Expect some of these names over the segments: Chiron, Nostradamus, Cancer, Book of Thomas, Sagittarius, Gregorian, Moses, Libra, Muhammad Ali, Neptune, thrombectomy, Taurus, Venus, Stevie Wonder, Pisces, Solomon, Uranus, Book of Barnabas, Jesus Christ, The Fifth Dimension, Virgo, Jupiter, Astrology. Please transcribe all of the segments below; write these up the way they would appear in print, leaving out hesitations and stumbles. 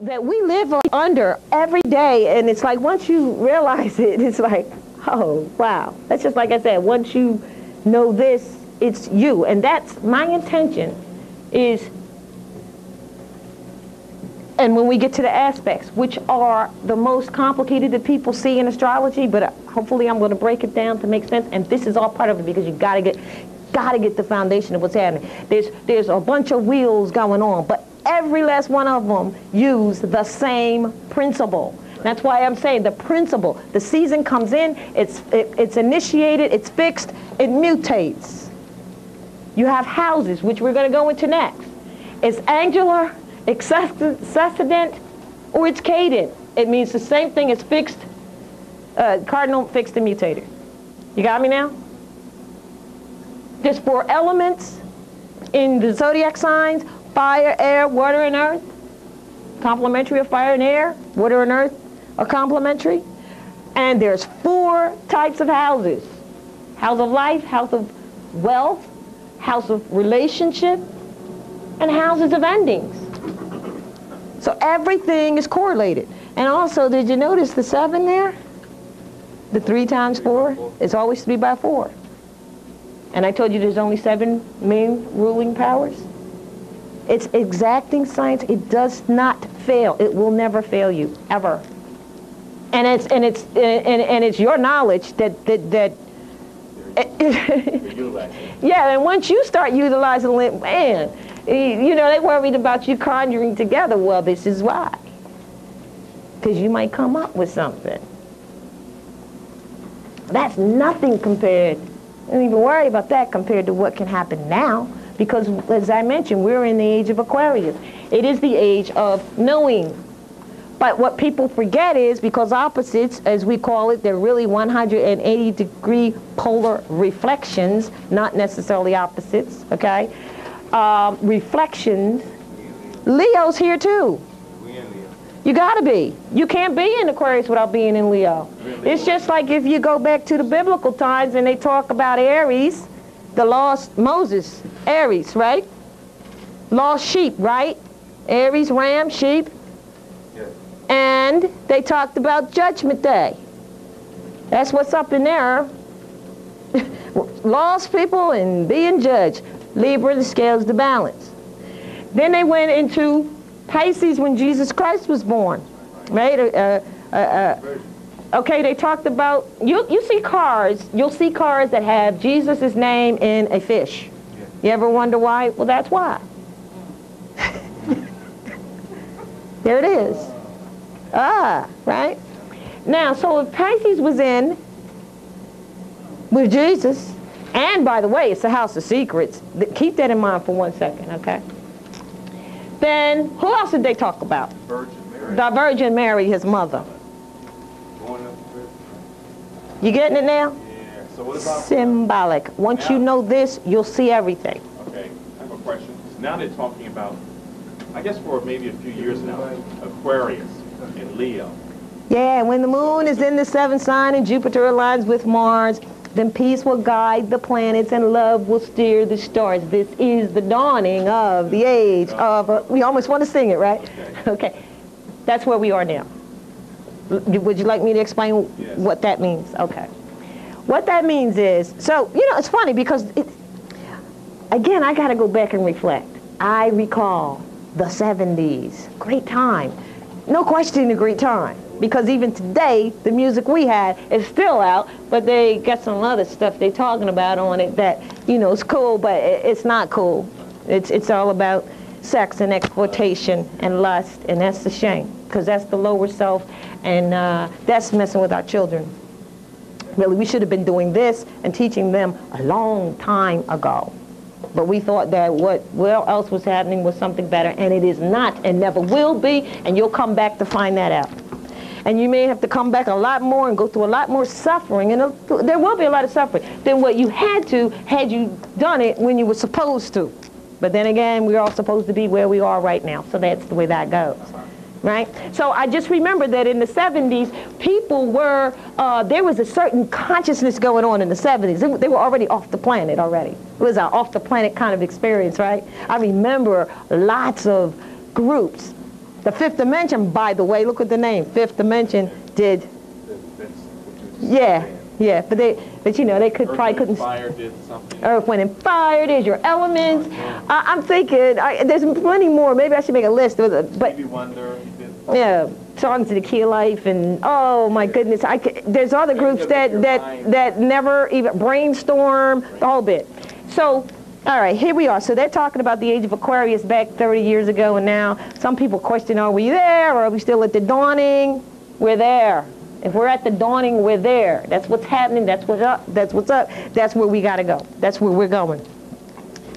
That we live under every day, and it's like once you realize it, it's like, oh wow, that's just like I said, once you know this, it's you. And that's my intention is, and when we get to the aspects, which are the most complicated that people see in astrology, but hopefully I'm going to break it down to make sense, and this is all part of it, because you gotta get the foundation of what's happening. There's a bunch of wheels going on, but every last one of them use the same principle. That's why I'm saying the principle. The season comes in, it's initiated, it's fixed, it mutates. You have houses, which we're going to go into next. It's angular, accecedent, or it's cadent. It means the same thing. It's fixed, cardinal, fixed, and mutated. You got me now? There's 4 elements in the zodiac signs. Fire, air, water, and earth. Complementary of fire and air. Water and earth are complementary. And there's 4 types of houses. House of life, house of wealth, house of relationship, and houses of endings. So everything is correlated. And also, did you notice the 7 there? The 3 times 4 is always 3 by 4. And I told you there's only 7 main ruling powers. It's exacting science. It does not fail. It will never fail you, ever. And it's your knowledge that yeah. And once you start utilizing it, man, you know, they worried about you conjuring together. Well, this is why, because you might come up with something that's nothing compared. Don't even worry about that compared to what can happen now. Because, as I mentioned, we're in the age of Aquarius. It is the age of knowing. But what people forget is, because opposites, as we call it, they're really 180-degree polar reflections, not necessarily opposites, okay? Reflections. Leo's here, too. You got to be. You can't be in Aquarius without being in Leo. It's just like if you go back to the biblical times and they talk about Aries, the lost Moses, Aries, right? Lost sheep, right? Aries, ram, sheep. Yeah. And they talked about Judgment Day. That's what's up in there. Lost people and being judged. Libra, the scales, the balance. Then they went into Pisces when Jesus Christ was born, right? Okay, they talked about, you'll see cars that have Jesus' name in a fish. Yeah. You ever wonder why? Well, that's why. There it is. Right? Now, so if Pisces was in with Jesus, and by the way, it's a house of secrets. Keep that in mind for 1 second, okay? Then, who else did they talk about? Virgin Mary. The Virgin Mary, his mother. You getting it now? Yeah. So what about symbolic? Once you know this, you'll see everything. Okay. I have a question. So now they're talking about, I guess for maybe a few years now, Aquarius and Leo. Yeah, when the moon is in the 7th sign and Jupiter aligns with Mars, then peace will guide the planets and love will steer the stars. This is the dawning of the age of, we almost want to sing it, right? Okay. That's where we are now. Would you like me to explain what that means? Okay. What that means is, so, you know, it's funny because, again, I got to go back and reflect. I recall the 70s. Great time. No question a great time. Because even today, the music we had is still out, but they got some other stuff they're talking about on it that, you know, it's cool, but it's not cool. It's all about sex and exploitation and lust, and that's a shame. Because that's the lower self, and that's messing with our children. Really, we should have been doing this and teaching them a long time ago. but we thought that what else was happening was something better, and it is not and never will be, and you'll come back to find that out. And you may have to come back a lot more and go through a lot more suffering, and there will be a lot of suffering than what you had to had you done it when you were supposed to. But then again, we're all supposed to be where we are right now, so that's the way that goes, right? So I just remember that in the 70s, people were, there was a certain consciousness going on in the 70s. They were already off the planet already. It was an off the planet kind of experience, right? I remember lots of groups. The Fifth Dimension, by the way, look at the name. Fifth Dimension did. Yeah, yeah, but you know, they could probably couldn't. Earth, Wind, and Fire did something. Earth, Wind, and Fire. There's your elements. I'm thinking there's plenty more. Maybe I should make a list. Stevie Wonder. Yeah, Songs of the Key of Life, and oh my goodness, there's other groups that never even brainstorm the whole bit. So. All right, here we are. So they're talking about the age of Aquarius back 30 years ago, and now some people question, are we there, or are we still at the dawning? We're there. If we're at the dawning, we're there. That's what's happening. That's what's up. That's what's up. That's where we got to go. That's where we're going.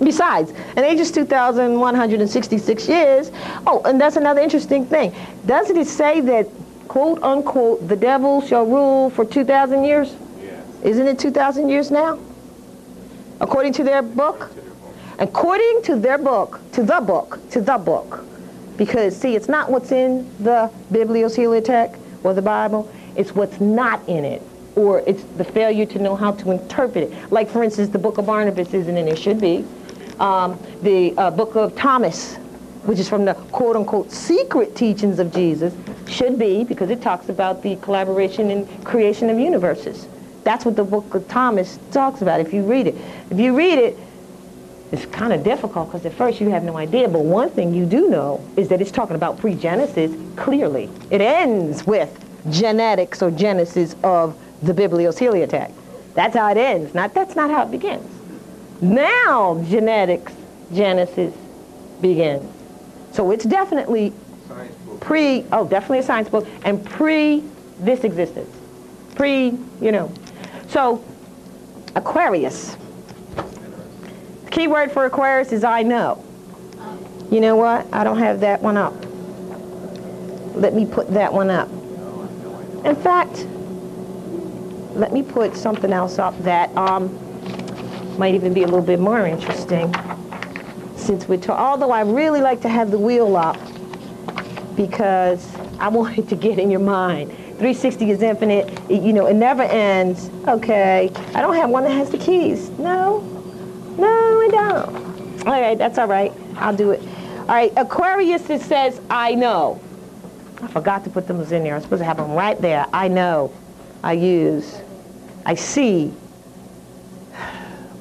Besides, an age is 2,166 years. Oh, and that's another interesting thing. Doesn't it say that, quote, unquote, the devil shall rule for 2,000 years? Yes. Isn't it 2,000 years now? According to their book? According to their book, to the book. Because, see, it's not what's in the Biblios, Heliotek, or the Bible. It's what's not in it, or it's the failure to know how to interpret it. Like, for instance, the Book of Barnabas isn't in it. It should be. The Book of Thomas, which is from the quote-unquote secret teachings of Jesus, should be, because it talks about the collaboration and creation of universes. That's what the Book of Thomas talks about, if you read it. If you read it, it's kind of difficult, because at first you have no idea. But one thing you do know is that it's talking about pre-Genesis clearly. It ends with genetics or genesis of the Biblios Heliotek. That's how it ends. That's not how it begins. Now genetics, genesis begins. So it's definitely definitely a science book, and pre this existence. So, Aquarius. The key word for Aquarius is I know. You know what? I don't have that one up. Let me put that one up. In fact, let me put something else up that might even be a little bit more interesting. Since we're talking, although I really like to have the wheel up, because I want it to get in your mind. 360 is infinite, it never ends. Okay, I don't have one that has the keys. No, I don't. All right, that's all right, I'll do it. All right, Aquarius, it says, I know. I forgot to put those in there. I'm supposed to have them right there. I know, I use, I see.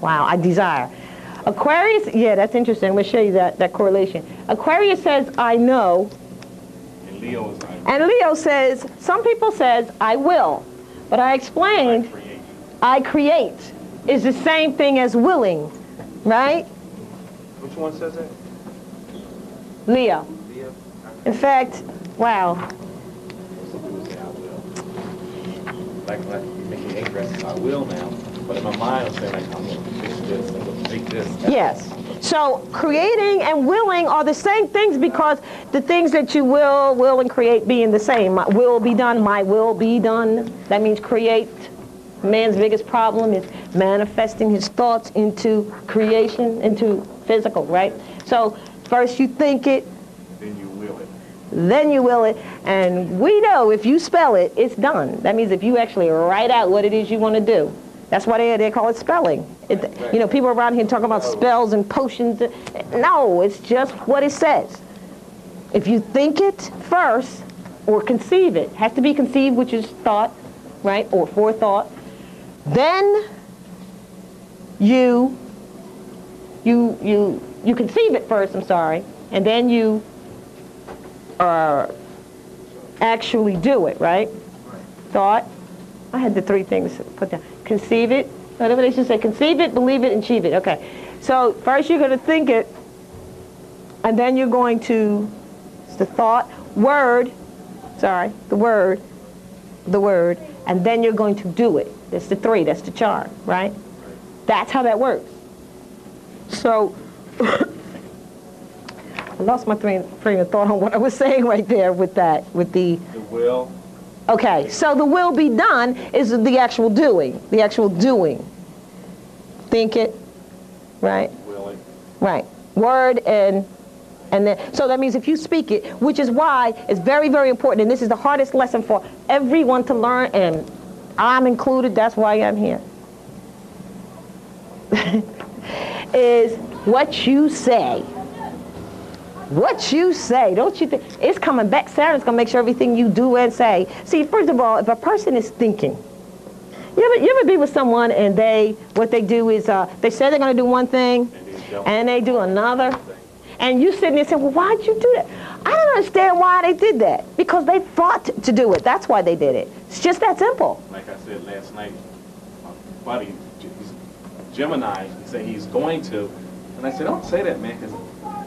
Wow, I desire. Aquarius, yeah, that's interesting. I'm gonna show you that correlation. Aquarius says, I know. And Leo says, some people says, I will. But I explained, I create is the same thing as willing, right? Which one says that? Leo. Leo. In fact, wow. I will now, but in my mind I'm saying like, I'm going to fix this, I'm going to make this. Yes. So creating and willing are the same things, because the things that you will and create being the same. My will be done, my will be done. That means create. Man's biggest problem is manifesting his thoughts into creation, into physical, right? So first you think it. Then you will it. Then you will it. And we know if you spell it, it's done. That means if you actually write out what it is you want to do. That's why they call it spelling. Right. You know, people around here talking about spells and potions. No, it's just what it says. If you think it first, or conceive it, has to be conceived, which is thought, right, or forethought, then you conceive it first, I'm sorry, and then you actually do it, right? Thought. I had the three things put down. Conceive it. Whatever they should say. Conceive it, believe it, and achieve it. Okay. So first you're going to think it, and then you're going to, it's the thought, word, sorry, the word, and then you're going to do it. That's the three. That's the chart, right? That's how that works. So I lost my train of thought on what I was saying right there with that, with the will. Okay, so the will be done is the actual doing, Think it, right? Willing. Right. Word and then, so that means if you speak it, which is why it's very, very important, and this is the hardest lesson for everyone to learn, and I'm included, that's why I'm here, is what you say. What you say, don't you think? It's coming back. Saturn's going to make sure everything you do and say. See, first of all, if a person is thinking, you ever be with someone and what they do is they say they're going to do one thing, and they do another. And you sitting there saying, well, why'd you do that? I don't understand why they did that. Because they thought to do it. That's why they did it. It's just that simple. Like I said last night, my buddy, he's Gemini, he said he's going to. And I said, don't say that, man, because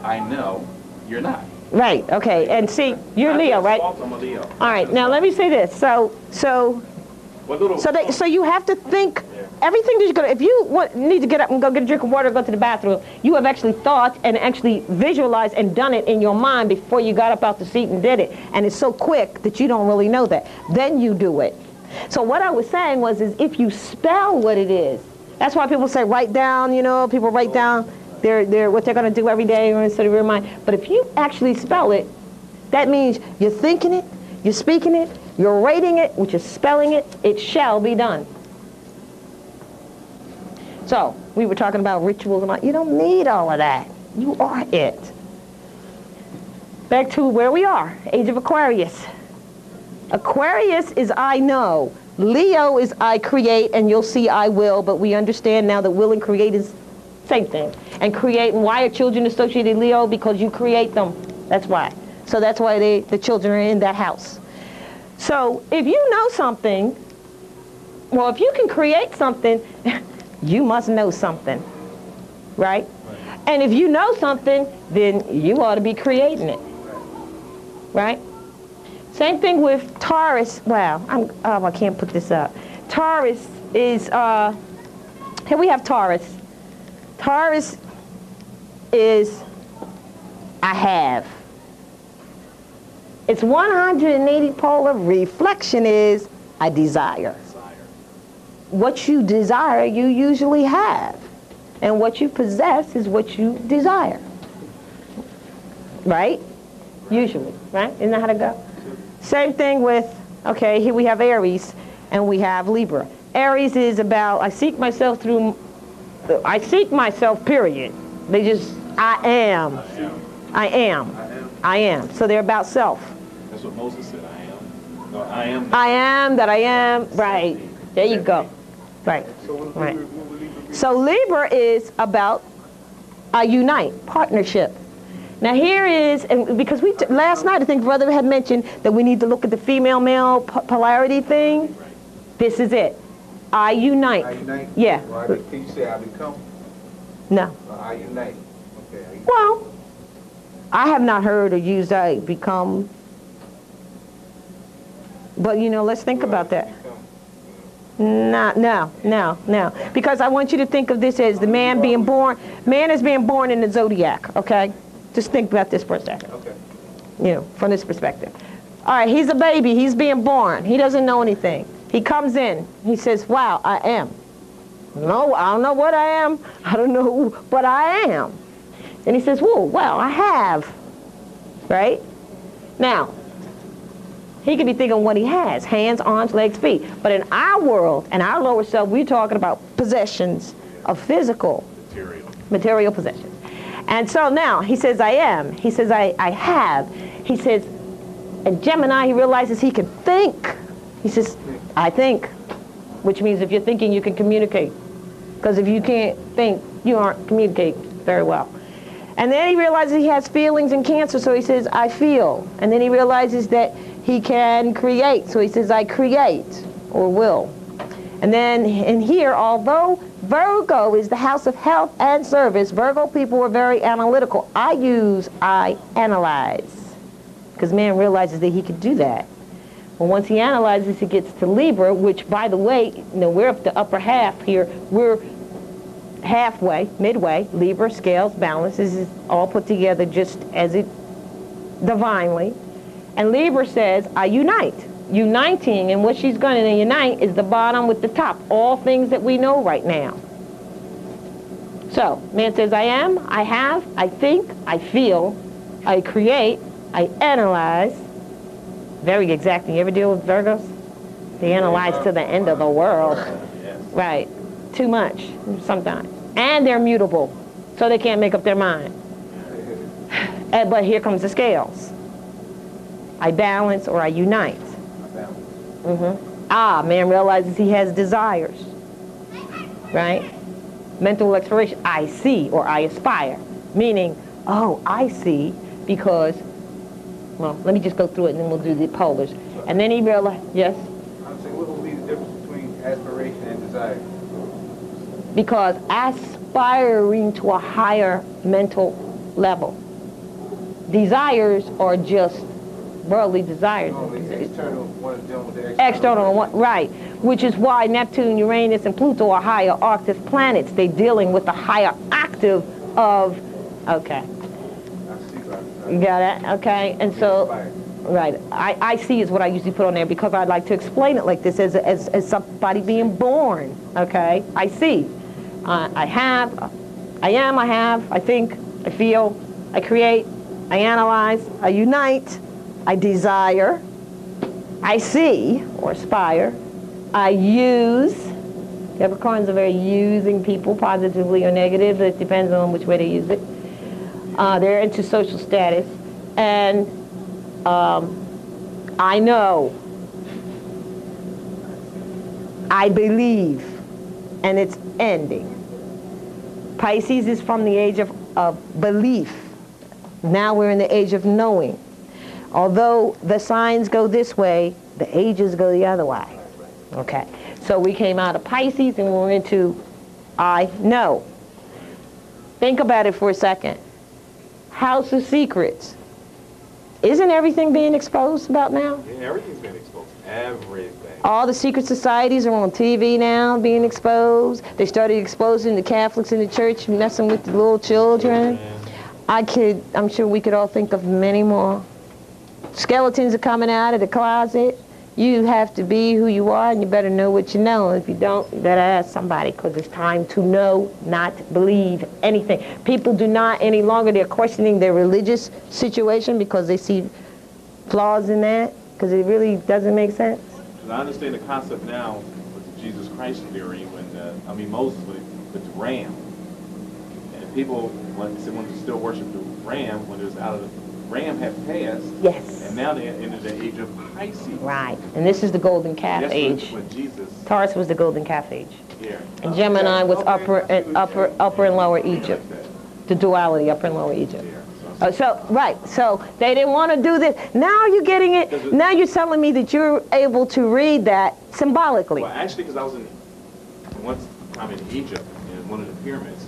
I know you're not. Right, okay. And see, you're Leo, right? I'm a Leo. All right, now let me say this. So you have to think everything that you're going to, if you need to get up and go get a drink of water or go to the bathroom, you have actually thought and actually visualized and done it in your mind before you got up out the seat and did it. And it's so quick that you don't really know that. Then you do it. So what I was saying was, is if you spell what it is, that's why people say write down, you know, people write down what they're going to do every day instead of your mind. But if you actually spell it, that means you're thinking it, you're speaking it, you're rating it, which is spelling it, it shall be done. So, we were talking about rituals and all. You don't need all of that. You are it. Back to where we are, age of Aquarius. Aquarius is I know. Leo is I create, and you'll see I will, but we understand now that will and create is same thing. And create, and why are children associated with Leo? Because you create them. That's why. So that's why the children are in that house. So if you know something, well, if you can create something, you must know something, right? And if you know something, then you ought to be creating it, right? Same thing with Taurus. Wow, I can't put this up. Taurus is, here we have Taurus. Taurus is I have. Its 180 polar reflection is I desire. What you desire, you usually have. And what you possess is what you desire. Right? Usually, right? Isn't that how to go? Same thing with, okay, here we have Aries and we have Libra. Aries is about I seek myself through, I seek myself, period. They just, I am. I am. I am. I am. I am. So they're about self. That's what Moses said, I am. No, I am. I am that I am. Right. There you go. Right. Right. So Libra is about a unite, partnership. Now here is, and because we, last night I think Brother had mentioned that we need to look at the female-male polarity thing. This is it. I unite. I unite? Yeah. Well, can you say I become? No. I unite. Okay. I unite. Well, I have not heard or used I become. But, you know, let's think about that. No. Because I want you to think of this as the man being born. Man is being born in the zodiac, okay? Just think about this for a second. Okay. You know, from this perspective. All right, he's a baby. He's being born. He doesn't know anything. He comes in. He says, wow, I am. No, I don't know what I am. I don't know who, but I am. And he says, whoa, well, I have. Right? Now, he could be thinking what he has. Hands, arms, legs, feet. But in our world, in our lower self, we're talking about possessions of physical. Material possessions. And so now, he says, I am. He says, I have. He says, and Gemini, he realizes he can think. He says, I think, which means if you're thinking, you can communicate. Because if you can't think, you aren't communicating very well. And then he realizes he has feelings in Cancer, so he says, I feel. And then he realizes that he can create, so he says, I create, or will. And then in here, although Virgo is the house of health and service, Virgo people are very analytical. I analyze, because man realizes that he can do that. Well, once he analyzes, he gets to Libra, which, by the way, you know, we're up the upper half here. We're halfway, midway, Libra, scales, balances, all put together just as it divinely. And Libra says, I unite. Uniting, and what she's going to unite is the bottom with the top, all things that we know right now. So, man says, I am, I have, I think, I feel, I create, I analyze. Very exacting. You ever deal with Virgos? They analyze to the end of the world. Yes. Right. Too much sometimes. And they're mutable, so they can't make up their mind. But here comes the scales. I balance or I unite. Man realizes he has desires, right? Mental exploration, I see or I aspire, meaning, oh, I see because, well, let me just go through it and then we'll do the polars. And then he realizes, yes? I'm saying, what will be the difference between aspiration and desire? Because aspiring to a higher mental level. Desires are just worldly desires. External one, right. Which is why Neptune, Uranus, and Pluto are higher octave planets. They're dealing with the higher octave of, okay. You got it? Okay. And so, right. I see is what I usually put on there because I like to explain it like this as somebody being born. Okay. I see. I have. I am. I have. I think. I feel. I create. I analyze. I unite. I desire, I see, or aspire, I use. Capricorns are very using people, positively or negative, it depends on which way they use it. They're into social status, and I know, I believe, and it's ending. Pisces is from the age of belief. Now we're in the age of knowing. Although the signs go this way, the ages go the other way. Okay, so we came out of Pisces and we're into I know. Think about it for a second. House of Secrets. Isn't everything being exposed about now? Yeah, everything's been exposed. Everything. All the secret societies are on TV now being exposed. They started exposing the Catholics in the church, messing with the little children. Yeah. I'm sure we could all think of many more. Skeletons are coming out of the closet. You have to be who you are, and you better know what you know. If you don't, you better ask somebody, because it's time to know, not believe anything. People do not any longer. They're questioning their religious situation because they see flaws in that, because it really doesn't make sense. Because I understand the concept now with the Jesus Christ theory, Moses with the ram. And people want to still worship the ram when it was out of the ram had passed. Yes. And now they entered the age of Pisces. Right. And this is the golden calf age. With Jesus. Taurus was the golden calf age. Yeah. And Gemini was upper and lower Egypt. Like the duality, upper and lower Egypt. Yeah. So they didn't want to do this. Now you're getting it. Now you're telling me that you're able to read that symbolically. Well, actually, because I was once in Egypt, in one of the pyramids,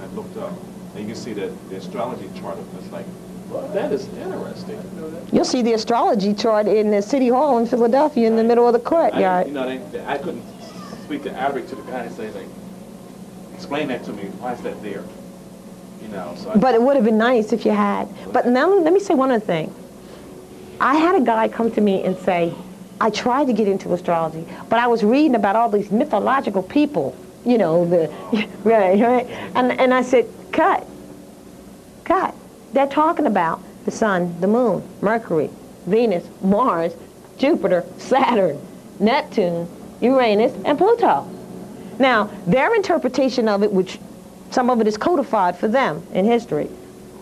I looked up, and you can see that the astrology chart of this, like, well, that is interesting. You'll see the astrology chart in the City Hall in Philadelphia in the middle of the courtyard. I couldn't speak to Arabic to the guy and say, like, explain that to me. Why is that there? But it would have been nice if you had. But now let me say one other thing. I had a guy come to me and say, I tried to get into astrology, but I was reading about all these mythological people, right? And I said, cut. They're talking about the sun, the moon, Mercury, Venus, Mars, Jupiter, Saturn, Neptune, Uranus, and Pluto. Now, their interpretation of it, which some of it is codified for them in history,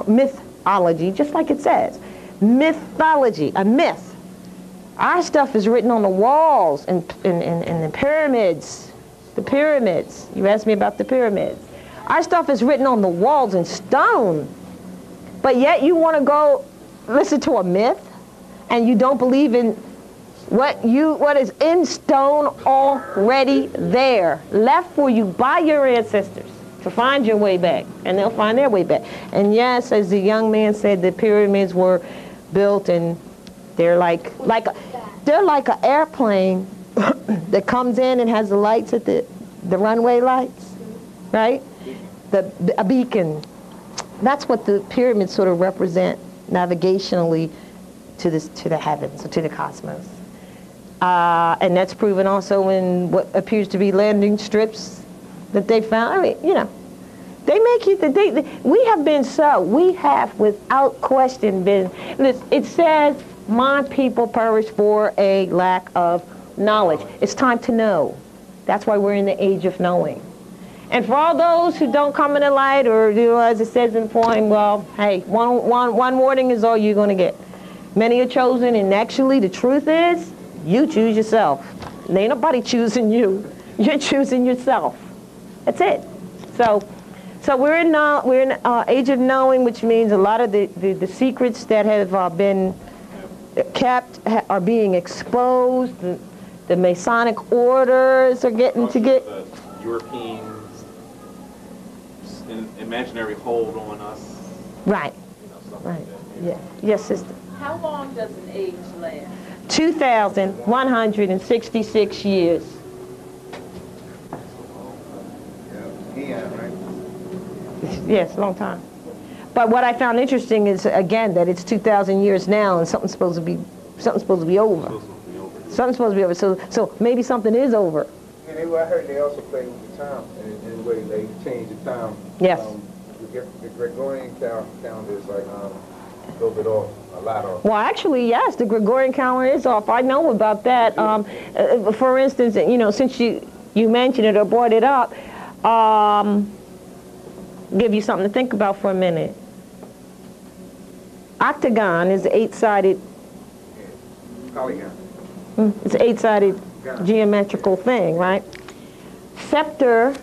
mythology, just like it says, mythology, a myth. Our stuff is written on the walls and in the pyramids. The pyramids. You asked me about the pyramids. Our stuff is written on the walls in stone. But yet you want to go listen to a myth, and you don't believe in what is in stone already there, left for you by your ancestors to find your way back, and they'll find their way back. And yes, as the young man said, the pyramids were built, and they're like an airplane that comes in and has the lights at the runway lights, right? a beacon. That's what the pyramids sort of represent navigationally to this, to the heavens, or to the cosmos. And that's proven also in what appears to be landing strips that they found. I mean, you know, they make you, we have been so, we have without question been, it says, my people perish for a lack of knowledge. It's time to know. That's why we're in the age of knowing. And for all those who don't come in the light, or do, you know, as it says in the poem, well, hey, one warning is all you're going to get. Many are chosen, and actually the truth is, you choose yourself. There ain't nobody choosing you. You're choosing yourself. That's it. So we're in age of knowing, which means a lot of the secrets that have been kept are being exposed. The Masonic orders are getting to get... Europeans' imaginary hold on us. Right. You know, right. Like that, yeah. Yes, sister. How long does an age last? 2,166 years. Yeah, right. Yes, long time. But what I found interesting is, again, that it's 2,000 years now, and something's supposed to be over. Something's supposed to be over. So maybe something is over. And they, I heard they also play with the time, and the way they change the time. Yes. The Gregorian calendar is like a little bit off. A lot off. Well, actually, yes, the Gregorian calendar is off. I know about that. For instance, you know, since you mentioned it or brought it up, give you something to think about for a minute. Octagon is eight-sided. Polygon. It's an eight-sided geometrical thing, right? Scepter.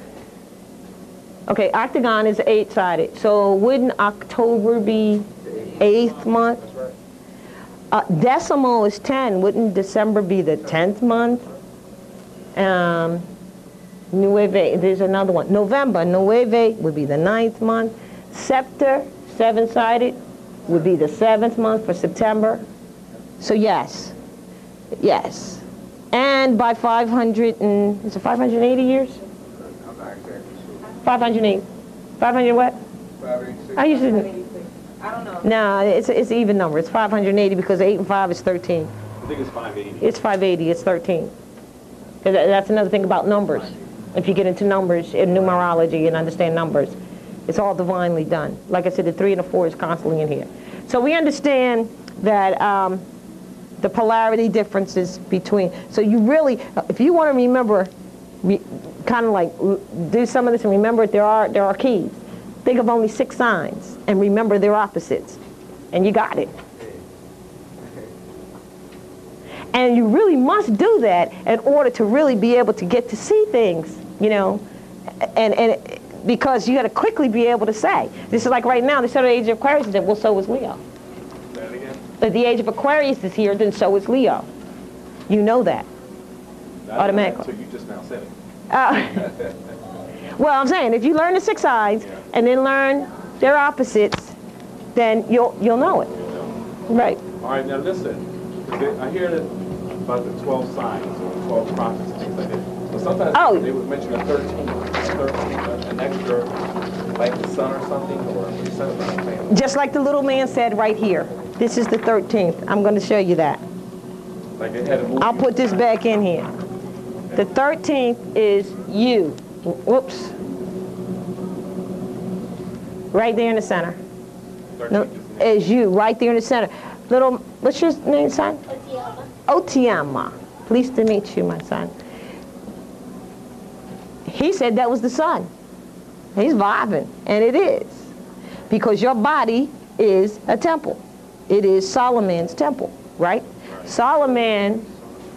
Okay, octagon is eight-sided. So wouldn't October be eighth month? Decimal is 10. Wouldn't December be the 10th month? Nueve, there's another one. November, nueve would be the 9th month. Scepter, seven-sided, would be the 7th month for September. So yes, yes. And by 580 years? I'm not exactly sure. 508. 500 what? 586. I used to... I don't know. No, it's an even number. It's 580 because 8 and 5 is 13. I think it's 580. It's 580. It's 13. That's another thing about numbers. If you get into numbers and numerology and understand numbers, it's all divinely done. Like I said, the 3 and the 4 is constantly in here. So we understand that the polarity differences between. So you really, if you want to remember, kind of like do some of this and remember it, there are keys. Think of only 6 signs and remember their opposites, and you got it. And you really must do that in order to really be able to get to see things, you know, and because you got to quickly be able to say. This is like right now, they said the age of Aquarius is that, well, so is Leo. If the age of Aquarius is here, then so is Leo. You know that automatically. So you just now said it. Well, I'm saying, if you learn the 6 sides and then learn their opposites, then you'll know it. Right. All right, now listen. I hear that about the 12 signs or 12 prophets and things like that. But sometimes they would mention a 13th, an extra, like the sun or something, or the sun or something. Just like the little man said right here. This is the 13th. I'm going to show you that. Like they had a movie. I'll put this back in here. Okay. The 13th is you. Whoops. Right there in the center. 13th is you, right there in the center. Little, what's your name, son? Otiyama. Otiyama. Pleased to meet you, my son. He said that was the sun. He's vibing, and it is. Because your body is a temple. It is Solomon's temple, right? Solomon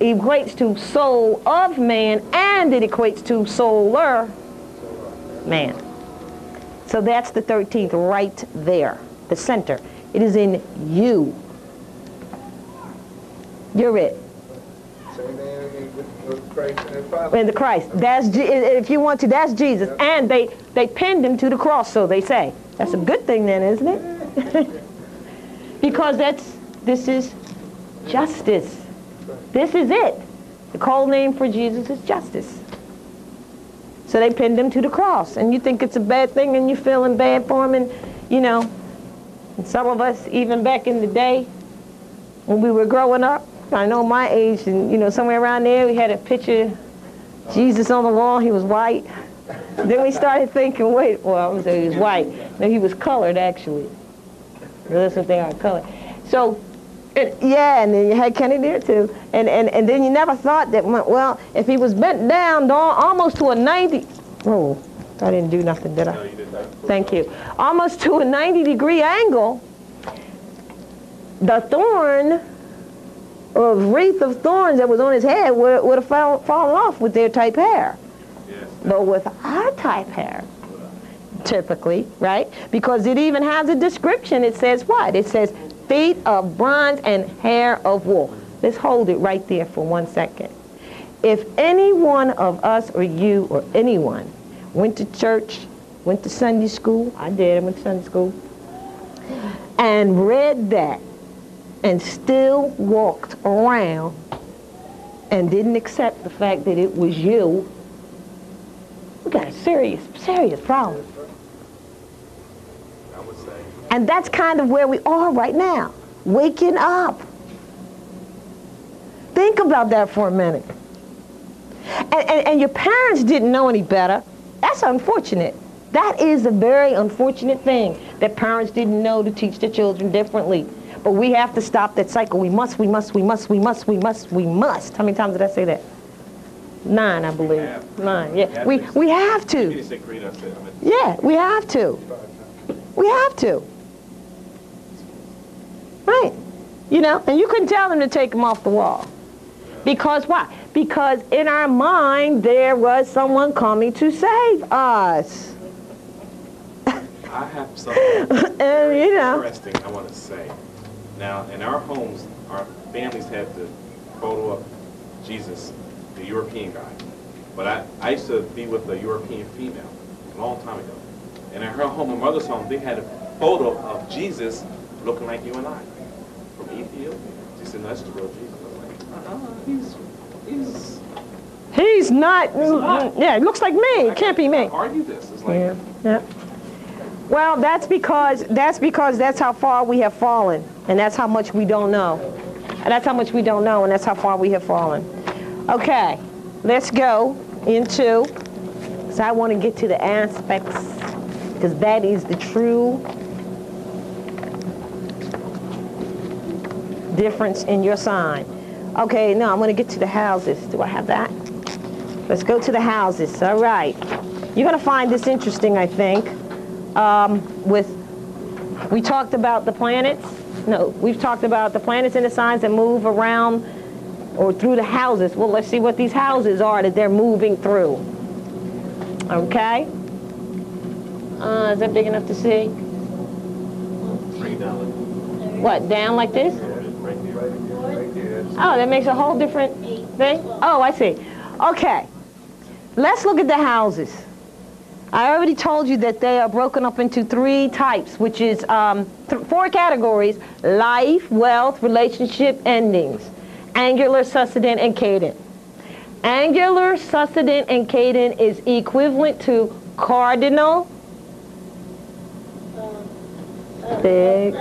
equates to soul of man, and it equates to solar man. So that's the 13th right there, the center. It is in you. You're it. And the Christ. That's, if you want to, that's Jesus. And they pinned him to the cross, so they say. That's a good thing then, isn't it? Because this is justice. This is it. The code name for Jesus is justice. So So they pinned him to the cross. And you think it's a bad thing and you're feeling bad for him. And, you know, and some of us, even back in the day, when we were growing up, I know my age, and, you know, somewhere around there, we had a picture of Jesus on the wall. He was white. Then we started thinking, wait, well, I was saying he was white. No, he was colored, actually. That's the thing, I colored. So, yeah, and then you had Kenny there, too. And then you never thought that, well, if he was bent down almost to a 90, oh, I didn't do nothing, did I? No, you did not. Thank you. Almost to a 90-degree angle, the thorn or wreath of thorns that was on his head would have fallen off with their type hair. Yes. But with our type hair, typically, right? Because it even has a description. It says what? It says feet of bronze and hair of wool. Let's hold it right there for 1 second. If any one of us or you or anyone went to church, went to Sunday school, I did, I went to Sunday school, and read that and still walked around and didn't accept the fact that it was you, we got a serious, serious problem. And that's kind of where we are right now, waking up. Think about that for a minute. And your parents didn't know any better. That's unfortunate. That is a very unfortunate thing, that parents didn't know to teach their children differently. But we have to stop that cycle. We must, we must, we must, we must, we must, we must. How many times did I say that? 9, I believe. 9, yeah. We have to. Yeah, we have to. We have to. Right. You know, and you couldn't tell them to take them off the wall. Because why? Because in our mind, there was someone coming to save us. I have something very interesting I want to say. Now, in our homes, our families had the photo of Jesus, the European guy. But I used to be with a European female a long time ago. And in her home, my mother's home, they had a photo of Jesus looking like you and I, from Ethiopia. She said, no, that's the real Jesus. I was like, he's not. Yeah, it looks like me. It can't be me. Argue this. It's like, yeah. Yeah. Well, that's because that's how far we have fallen, and that's how much we don't know, and that's how much we don't know, and that's how far we have fallen. Okay, let's go into. So I want to get to the aspects, because that is the true difference in your sign. Okay, no, I'm going to get to the houses. Do I have that? Let's go to the houses. All right. You're going to find this interesting, I think. We talked about the planets. No, we've talked about the planets and the signs that move around or through the houses. Well, let's see what these houses are that they're moving through. Okay. Is that big enough to see? What, down like this? Oh, that makes a whole different thing? Oh, I see. Okay. Let's look at the houses. I already told you that they are broken up into 3 types, which is 4 categories: life, wealth, relationship, endings. Angular, succedent, and cadent. Angular, succedent, and cadent is equivalent to cardinal, big,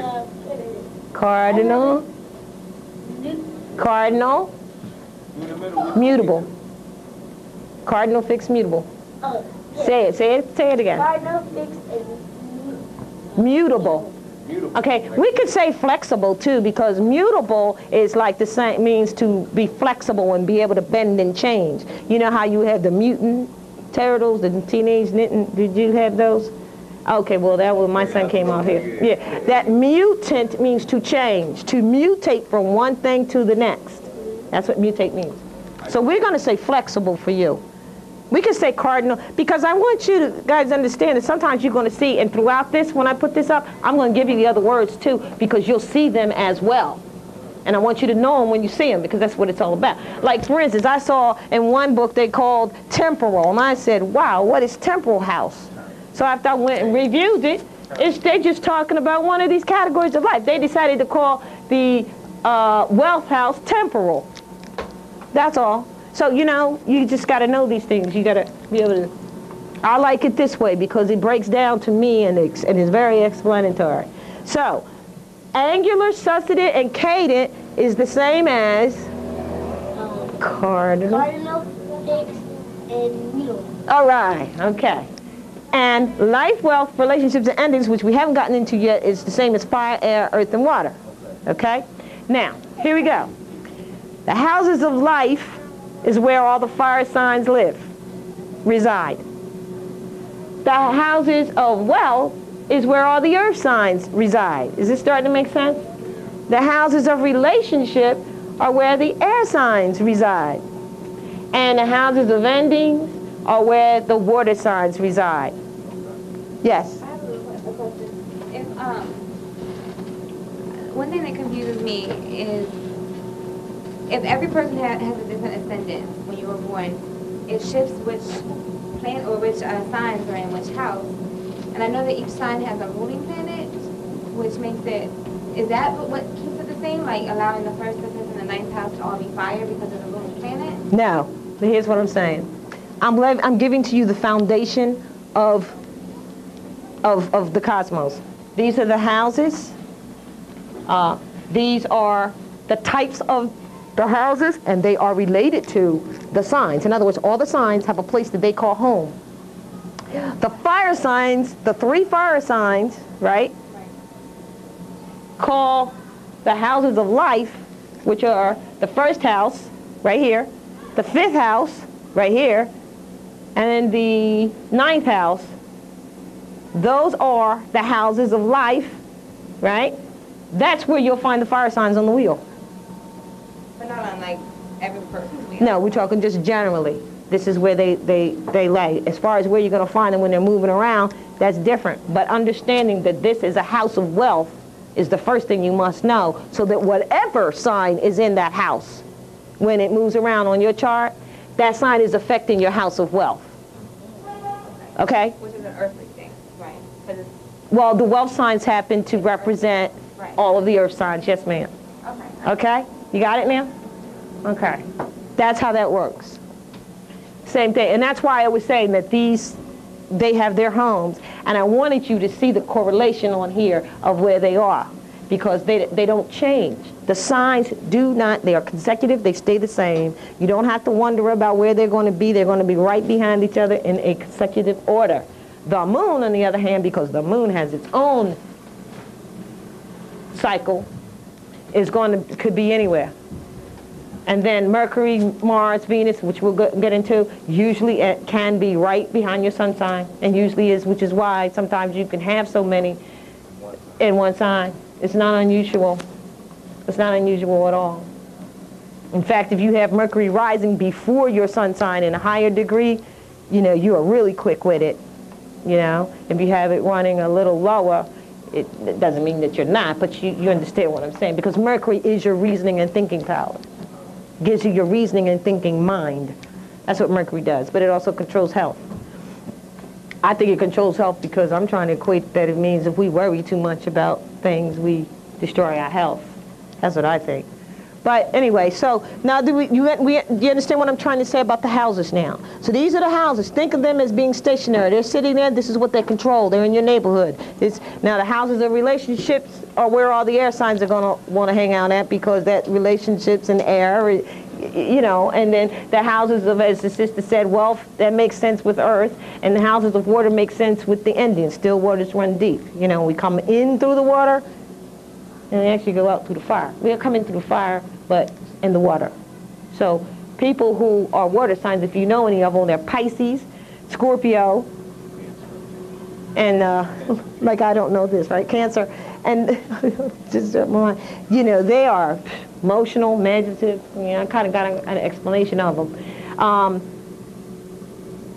cardinal, cardinal, mutable. Cardinal, fixed, mutable. Say it again. Cardinal, fixed, and mutable. Mutable. Okay, we could say flexible too, because mutable is like the same, means to be flexible and be able to bend and change. You know how you have the mutant turtles, the teenage mutant, did you have those? Okay, well that was, my son came out here. Yeah, that mutant means to change, to mutate from one thing to the next. That's what mutate means. So we're going to say flexible for you. We can say cardinal, because I want you to guys understand that sometimes you're going to see, and throughout this, when I put this up, I'm going to give you the other words too, because you'll see them as well. And I want you to know them when you see them, because that's what it's all about. Like, for instance, I saw in one book they called temporal, and I said, wow, what is temporal house? So after I went and reviewed it, they're just talking about one of these categories of life. They decided to call the wealth house temporal. That's all. So, you know, you just got to know these things. You got to be able to I like it this way because it breaks down to me and is very explanatory. So, angular, succedent, and cadent is the same as cardinal. Cardinal, fixed, and neutral. All right, okay. And life, wealth, relationships, and endings, which we haven't gotten into yet, is the same as fire, air, earth, and water. Okay? Now, here we go. The houses of life is where all the fire signs live, reside. The houses of wealth is where all the earth signs reside. Is this starting to make sense? The houses of relationship are where the air signs reside. And the houses of endings are where the water signs reside. Yes? I have a question. If, one thing that confuses me is if every person has a different ascendant when you were born, it shifts which planet or which signs are in which house. And I know that each sign has a ruling planet, which makes it, is that what keeps it the same? Like allowing the first, the fifth, and the ninth house to all be fire because of the ruling planet? No, but here's what I'm saying. I'm giving to you the foundation of the cosmos. These are the houses. These are the types of the houses, and they are related to the signs. In other words, all the signs have a place that they call home. The fire signs, the three fire signs, right, call the houses of life, which are the first house, right here, the fifth house, right here, and the ninth house. Those are the houses of life, right? That's where you'll find the fire signs on the wheel. But not on like every person's wheel. No, we're talking just generally. This is where they lay. As far as where you're going to find them when they're moving around, that's different. But understanding that this is a house of wealth is the first thing you must know, so that whatever sign is in that house, when it moves around on your chart, that sign is affecting your house of wealth. Okay? Which is an earthly thing, right? Well, the wealth signs happen to represent all of the earth signs. Yes, ma'am. Okay. Okay? You got it, ma'am? Okay. That's how that works. Same thing. And that's why I was saying that these, they have their homes. And I wanted you to see the correlation on here of where they are, because they don't change. The signs do not, they are consecutive, they stay the same. You don't have to wonder about where they're going to be right behind each other in a consecutive order. The moon, on the other hand, because the moon has its own cycle, is going to, could be anywhere. And then Mercury, Mars, Venus, which we'll get into, usually it can be right behind your sun sign, and usually is, which is why sometimes you can have so many in one sign. It's not unusual. It's not unusual at all. In fact, if you have Mercury rising before your sun sign in a higher degree, you know, you are really quick with it. You know, if you have it running a little lower, it doesn't mean that you're not, but you understand what I'm saying, because Mercury is your reasoning and thinking power. It gives you your reasoning and thinking mind. That's what Mercury does, but it also controls health. I think it controls health because I'm trying to equate that it means if we worry too much about things, we destroy our health. That's what I think. But anyway, so now do you understand what I'm trying to say about the houses now? So these are the houses. Think of them as being stationary. They're sitting there. This is what they control. They're in your neighborhood. Now the houses of relationships are where all the air signs are going to want to hang out at, because that relationships and air, you know, and then the houses of, as the sister said, wealth, that makes sense with earth, and the houses of water make sense with the Indians. Still waters run deep. You know, we come in through the water, and they actually go out through the fire. We are coming through the fire, but in the water. So people who are water signs, if you know any of them, they're Pisces, Scorpio, and like I don't know this, right? Cancer, and just you know, they are emotional, imaginative. I mean, I kind of got an explanation of them on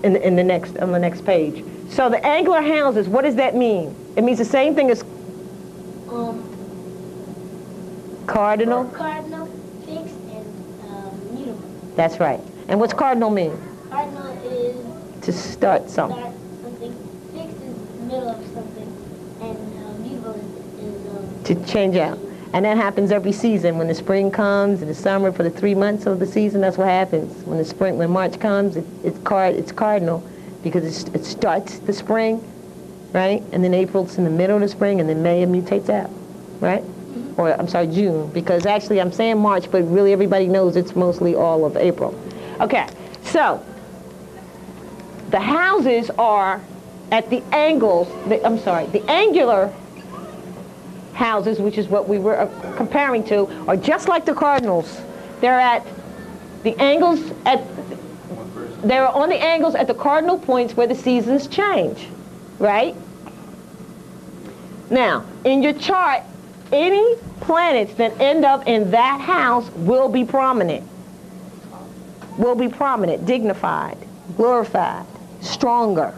the next page. So the angular houses, what does that mean? It means the same thing as cardinal? Cardinal, fixed, and mutable. That's right. And what's cardinal mean? Cardinal is... to start something. Start something. Fixed is the middle of something. And mutable is... to change out. And that happens every season. When the spring comes and the summer, for the 3 months of the season, that's what happens. When March comes, it's cardinal. because it starts the spring, right? And then April's in the middle of the spring, and then May it mutates out, right? Or I'm sorry, June, because actually I'm saying March, but really everybody knows it's mostly all of April. Okay, so the houses are at the angles, the angular houses, which is what we were comparing to, are just like the cardinals. They're at the angles at, they're on the angles at the cardinal points where the seasons change, right? Now, in your chart, any planets that end up in that house will be prominent. Will be prominent, dignified, glorified, stronger.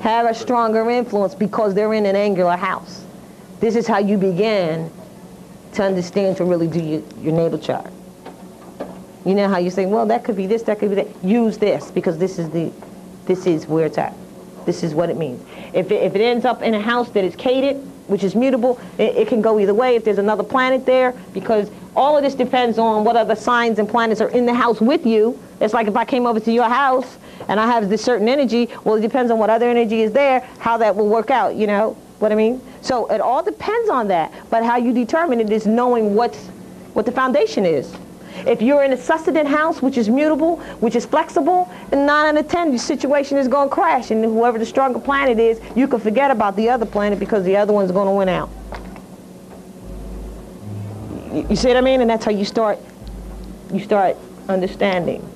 Have a stronger influence because they're in an angular house. This is how you begin to understand to really do your natal chart. You know how you say, well, that could be this, that could be that. Use this because this is where it's at. This is what it means. If it ends up in a house that is cated, which is mutable, it can go either way if there's another planet there, because all of this depends on what other signs and planets are in the house with you. It's like if I came over to your house and I have this certain energy, well, it depends on what other energy is there, how that will work out, you know what I mean? So it all depends on that, but how you determine it is knowing what the foundation is. If you're in a sustenance house, which is mutable, which is flexible, and 9 out of 10, your situation is going to crash. And whoever the stronger planet is, you can forget about the other planet because the other one's going to win out. You see what I mean? And that's how you start understanding.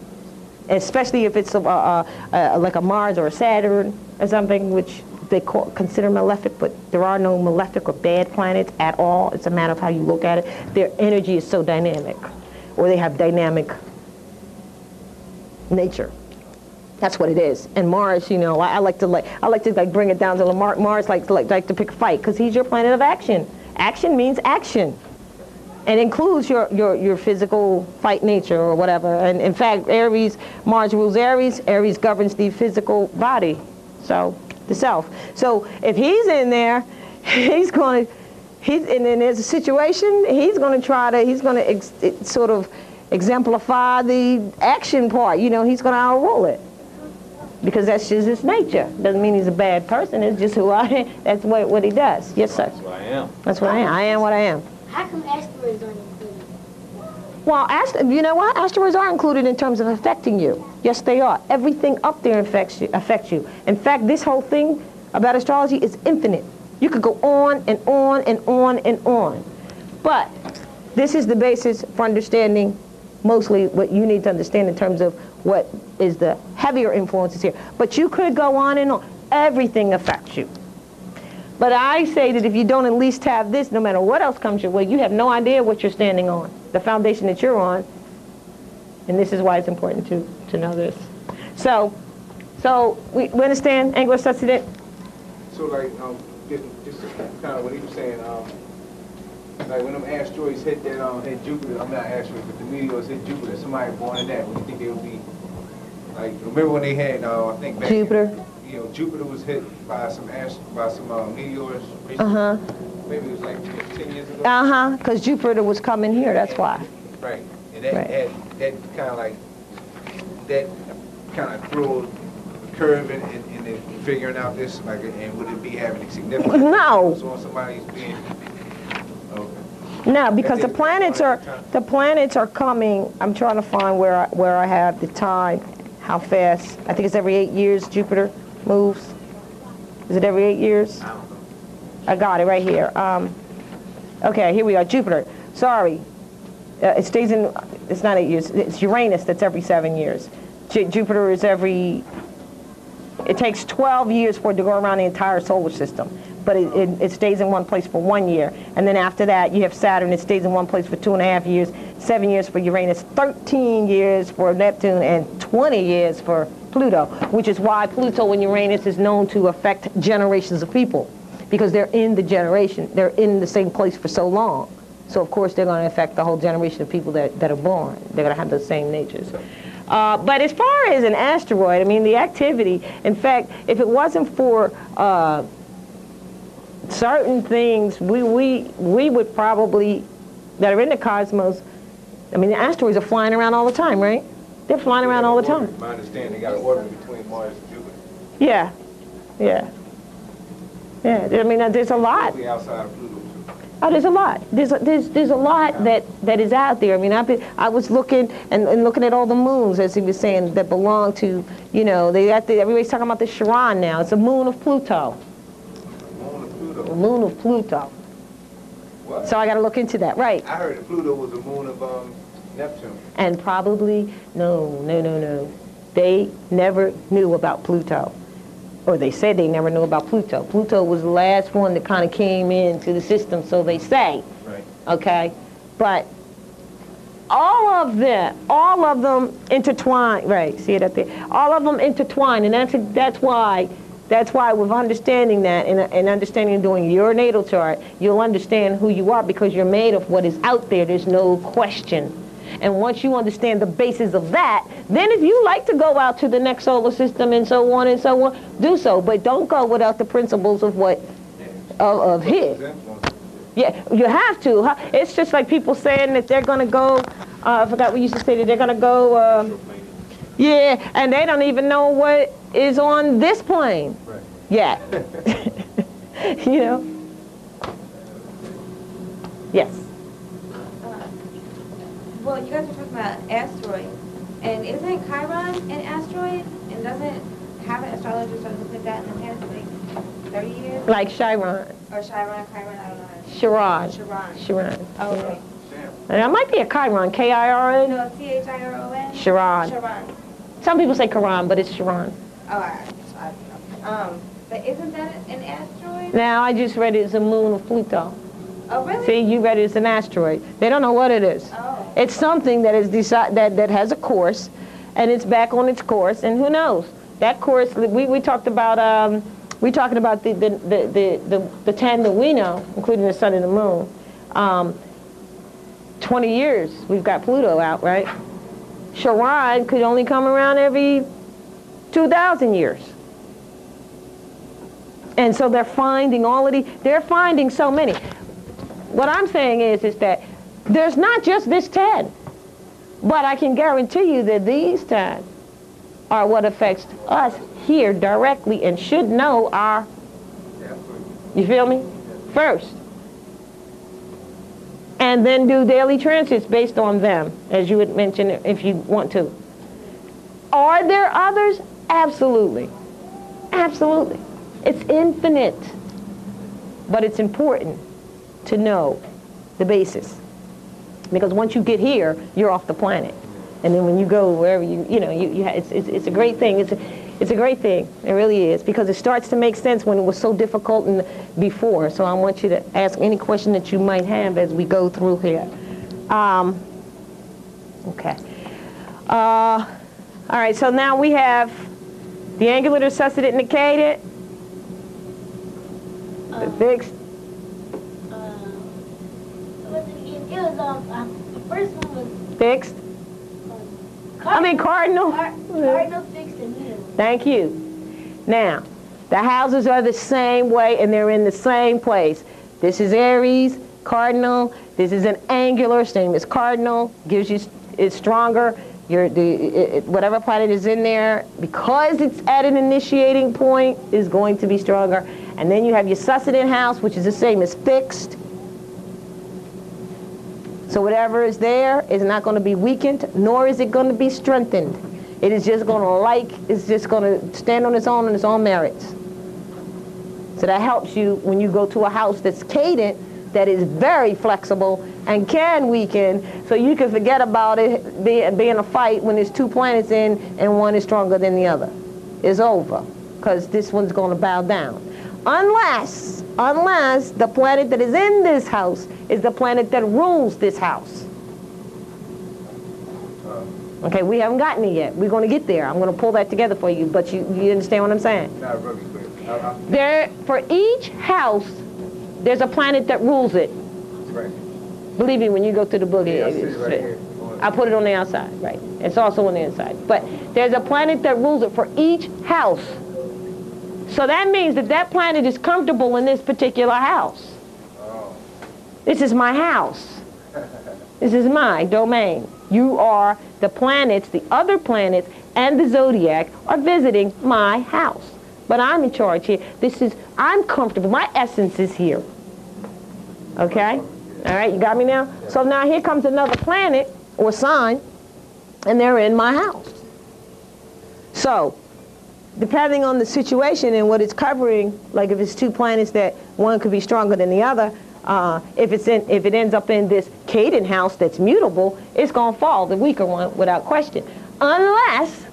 Especially if it's like a Mars or a Saturn or something, which they consider malefic, but there are no malefic or bad planets at all. It's a matter of how you look at it. Their energy is so dynamic. Or they have dynamic nature. That's what it is. And Mars, you know, I like to bring it down to Mars like to pick a fight because he's your planet of action. Action means action, and includes your physical fight nature or whatever. And in fact, Aries, Mars rules Aries. Aries governs the physical body, so the self. So if he's in there, and then there's a situation, he's going to sort of exemplify the action part. You know, he's going to outrule it. Because that's just his nature. Doesn't mean he's a bad person, it's just who I am. That's what he does. Yes, sir? That's what I am. That's what I am. I am what I am. How come asteroids aren't included? Well, you know what? Asteroids are included in terms of affecting you. Yes, they are. Everything up there affects you. In fact, this whole thing about astrology is infinite. You could go on and on and on and on. But this is the basis for understanding mostly what you need to understand in terms of what is the heavier influences here. But you could go on and on. Everything affects you. But I say that if you don't at least have this, no matter what else comes your way, you have no idea what you're standing on, the foundation that you're on. And this is why it's important to know this. So we understand angular sustenance? So like, just kind of what he was saying, like when them asteroids hit that hit Jupiter, I'm not asteroids, but the meteors hit Jupiter. Somebody born in that, would you think they would be like? Remember when they had I think back Jupiter. You know, Jupiter was hit by some meteors. Uh huh. Maybe it was like 10 years ago. Uh huh. Because Jupiter was coming here, that's why. Right. And that kind of threw a curve in figuring out this, like, and would it be having a significance? No. On somebody's being, okay. No, because the planets are coming. I'm trying to find where I have the time, how fast. I think it's every 8 years Jupiter moves. Is it every 8 years? I don't know. I got it right here. Okay, here we are. Jupiter. Sorry, it stays in. It's not 8 years. It's Uranus that's every 7 years. Jupiter is every. It takes 12 years for it to go around the entire solar system, but it stays in one place for 1 year. And then after that, you have Saturn. It stays in one place for 2.5 years, 7 years for Uranus, 13 years for Neptune, and 20 years for Pluto, which is why Pluto and Uranus is known to affect generations of people, because they're in the generation. They're in the same place for so long. So, of course, they're going to affect the whole generation of people that are born. They're going to have those same natures. But as far as an asteroid, I mean, the activity, in fact, if it wasn't for certain things, we would probably, that are in the cosmos, I mean, the asteroids are flying around all the time, right? They're flying around all the time. I understand they got an orbit between Mars and Jupiter. Yeah, yeah, yeah. I mean, there's a lot. Outside of Pluto. Oh, there's a lot. There's a lot that is out there. I mean, I was looking and looking at all the moons, as he was saying, that belong to, you know, everybody's talking about the Charon now. It's a moon of Pluto. The moon of Pluto. The moon of Pluto. What? So I got to look into that, right? I heard Pluto was the moon of Neptune. And probably no. They never knew about Pluto. Or they said they never knew about Pluto. Pluto was the last one that kind of came into the system, so they say. Right. Okay? But all of them intertwine. Right, see it up there? All of them intertwine, and that's why with understanding that and understanding and doing your natal chart, you'll understand who you are because you're made of what is out there. There's no question. And once you understand the basis of that, then if you like to go out to the next solar system and so on, do so. But don't go without the principles of what, of here. Yeah, you have to. Huh? It's just like people saying that they're going to go, I forgot what you used to say, that they're going to go, yeah, and they don't even know what is on this plane. Right. Yeah. You know? Yes. Well, you guys were talking about asteroids, and isn't Chiron an asteroid? And doesn't haven't astrologers sort of looked at that in the past like 30 years? Like Chiron. Or Chiron, Chiron, I don't know. Chiron. Chiron. Chiron. Oh, okay. And it might be a Chiron, K-I-R-N. No, C-H-I-R-O-N. Chiron. Chiron. Some people say Chiron, but it's Chiron. Oh, I don't know. But isn't that an asteroid? Now, I just read it as a moon of Pluto. Oh, really? See, you read it as an asteroid. They don't know what it is. Oh. It's something that is that has a course, and it's back on its course. And who knows? That course we talked about. We're talking about the 10 that we know, including the sun and the moon. 20 years we've got Pluto out, right? Charon could only come around every 2,000 years. And so they're finding all of they're finding so many. What I'm saying is that there's not just this 10, but I can guarantee you that these 10 are what affects us here directly and should know our, you feel me, first. And then do daily transits based on them, as you would mention if you want to. Are there others? Absolutely. Absolutely. It's infinite, but it's important to know the basis, because once you get here, you're off the planet, and then when you go wherever it's a great thing. It's a great thing. It really is, because it starts to make sense when it was so difficult and before. So I want you to ask any question that you might have as we go through here. Okay. All right. So now we have the angular, the sussed, and the cated, the fixed. First one was fixed. Cardinal. Cardinal, fixed, and middle. Thank you. Now, the houses are the same way, and they're in the same place. This is Aries, cardinal. This is an angular, same as cardinal. Gives you, it's stronger. Whatever planet is in there, because it's at an initiating point, is going to be stronger. And then you have your sussed house, which is the same as fixed. So whatever is there is not going to be weakened, nor is it going to be strengthened. It is just going to it's just going to stand on its own merits. So that helps you when you go to a house that's cated, that is very flexible and can weaken, so you can forget about it being a fight when there's two planets in and one is stronger than the other. It's over, because this one's going to bow down. Unless the planet that is in this house is the planet that rules this house. Okay, we haven't gotten it yet. We're going to get there. I'm going to pull that together for you, but you understand what I'm saying? Not really clear. There, for each house, there's a planet that rules it. Right. Believe me, when you go to the book, yeah, it's right here. I put it on the outside, right? It's also on the inside. But there's a planet that rules it for each house. So that means that planet is comfortable in this particular house. Oh. This is my house. This is my domain. you are the planets, the other planets, and the zodiac are visiting my house. But I'm in charge here. I'm comfortable. My essence is here. Okay? All right, you got me now? So now here comes another planet or sign, and they're in my house. So, depending on the situation and what it's covering, like if it's two planets that one could be stronger than the other, if it ends up in this Caden house that's mutable, it's going to fall, the weaker one, without question. Unless,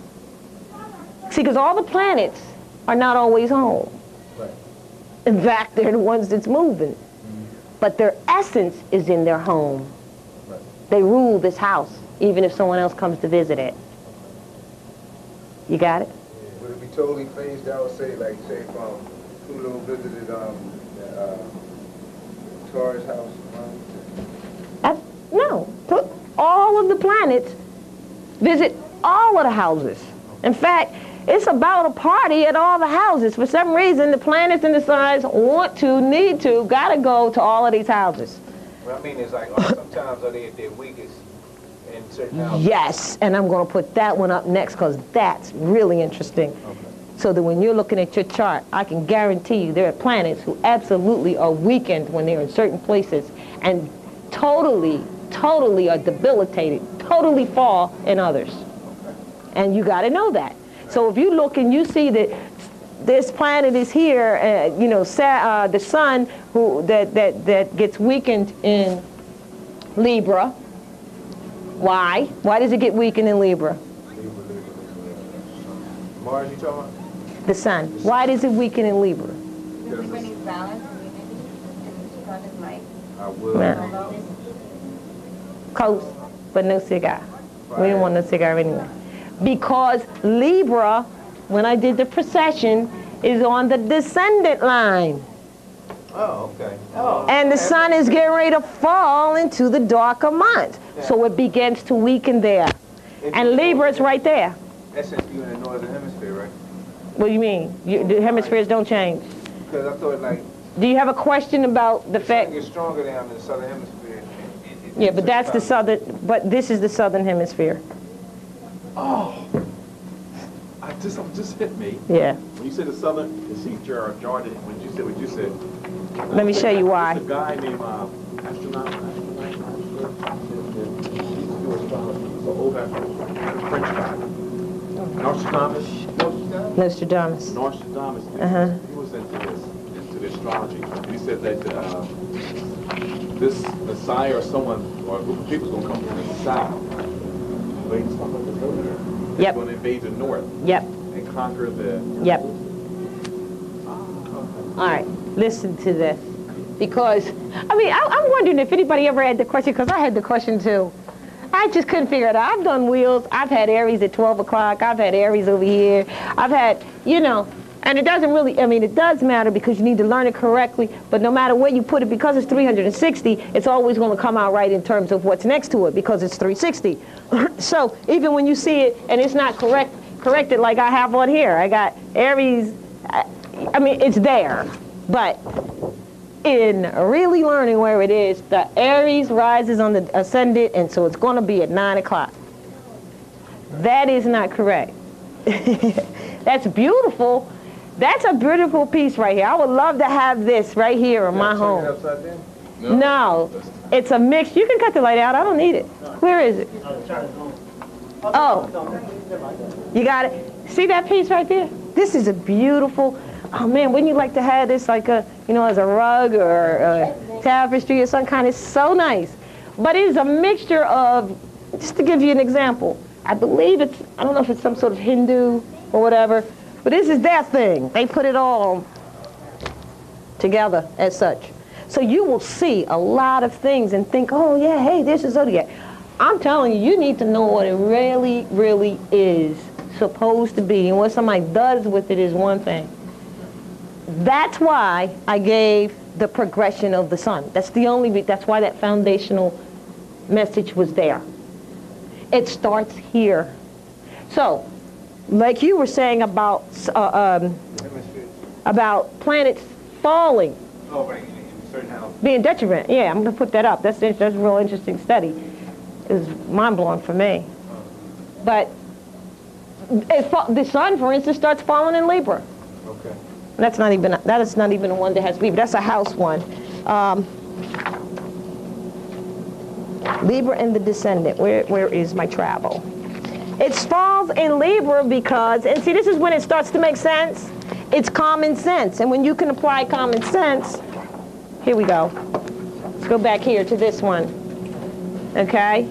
see, because all the planets are not always home. In fact, they're the ones that's moving. But their essence is in their home. They rule this house, even if someone else comes to visit it. You got it? Would it be totally phased out, say, like, say, if Pluto visited Taurus house? No. All of the planets visit all of the houses. In fact, it's about a party at all the houses. For some reason, the planets and the signs want to, need to, gotta go to all of these houses. Well, I mean, it's like, sometimes are they at their weakest? Yes, and I'm going to put that one up next because that's really interesting. Okay. So that when you're looking at your chart, I can guarantee you there are planets who absolutely are weakened when they're in certain places and totally, totally are debilitated, totally fall in others. Okay. And you got to know that. So if you look and you see that this planet is here, you know, the sun who that gets weakened in Libra. Why? Why does it get weakened in Libra? Mars, you talking about? The sun. Why does it weaken in Libra? Because Libra needs balance and unity, and the sun is light. I will. No. Coast, but no cigar. Right. We didn't want no cigar anyway. Because Libra, when I did the precession, is on the descendant line. Oh, okay. Oh, and the sun is getting ready to fall into the darker months. Yeah. So it begins to weaken there. And Libra's right there. That's since you're in the northern hemisphere, right? What do you mean? The hemispheres don't change. Because I thought, like... Do you have a question about the fact... It's stronger down in the southern hemisphere. Yeah, but that's the southern... But this is the southern hemisphere. Oh! Just hit me. Yeah. When you said the southern... You see, Jordan, when you said what you said... Let me show you why. There's a guy named astronaut. French guy. Nostradamus. Nostradamus. He was into this astrology. He said that this Messiah or someone or a group of people is going to come from the south. They're going to invade the north. Yep. And conquer the. Yep. All right. Listen to this, because, I mean, I'm wondering if anybody ever had the question, because I had the question too. I just couldn't figure it out. I've done wheels. I've had Aries at 12 o'clock. I've had Aries over here. I've had, you know, and it doesn't really, I mean, it does matter because you need to learn it correctly, but no matter where you put it, because it's 360, it's always going to come out right in terms of what's next to it, because it's 360. So even when you see it, and it's not corrected like I have on here. I got Aries, I mean, it's there. But in really learning where it is, the Aries rises on the ascendant, and so it's going to be at 9 o'clock. That is not correct. That's beautiful. That's a beautiful piece right here. I would love to have this right here in my home. It upside down? No, it's a mix. You can cut the light out. I don't need it. Where is it? Oh, you got it. See that piece right there? This is a beautiful... Oh man, wouldn't you like to have this like a, you know, as a rug or a tapestry or some kind? It's so nice. But it is a mixture of, just to give you an example, I believe it's, I don't know if it's some sort of Hindu or whatever, but this is their thing. They put it all together as such. So you will see a lot of things and think, oh yeah, hey, this is zodiac. I'm telling you, you need to know what it really, really is supposed to be. And what somebody does with it is one thing. That's why I gave the progression of the sun. That's the only, that's why that foundational message was there. It starts here. So, like you were saying about planets falling. Oh, right, in certain house. Being detriment, yeah, I'm going to put that up. That's a real interesting study. is mind-blowing for me. But the sun, for instance, starts falling in Libra. Okay. That is not even a one that has Libra. That's a house one. Libra and the Descendant. Where is my travel? It falls in Libra because, and see, this is when it starts to make sense. It's common sense, and when you can apply common sense, here we go. Let's go back here to this one. Okay.